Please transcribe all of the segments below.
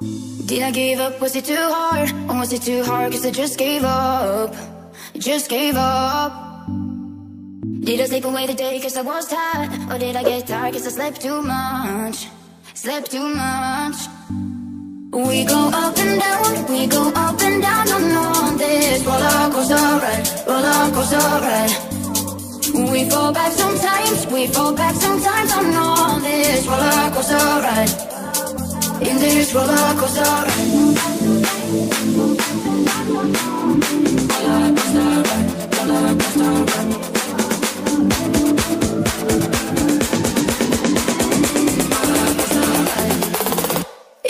Did I give up? Was it too hard? Or was it too hard? Cause I just gave up. Just gave up. Did I sleep away the day cause I was tired? Or did I get tired cause I slept too much? Slept too much. We go up and down, we go up and down on this rollercoaster ride, rollercoaster ride. We fall back sometimes, we fall back sometimes on this rollercoaster ride. In this rollercoaster ride,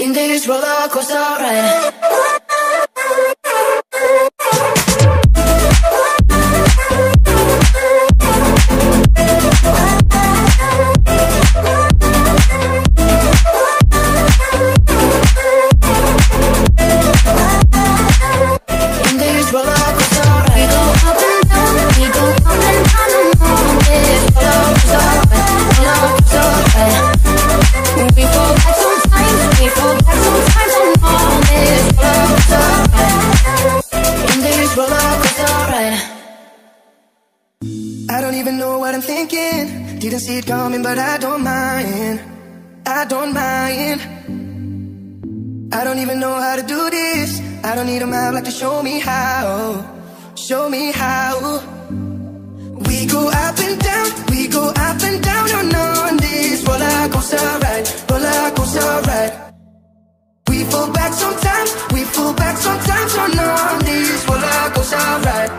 in this rollercoaster ride. Didn't see it coming, but I don't mind. I don't mind. I don't even know how to do this. I don't need a map like to show me how. Show me how. We go up and down, we go up and down on this rollercoaster ride, rollercoaster ride. We fall back sometimes, we fall back sometimes on this rollercoaster ride.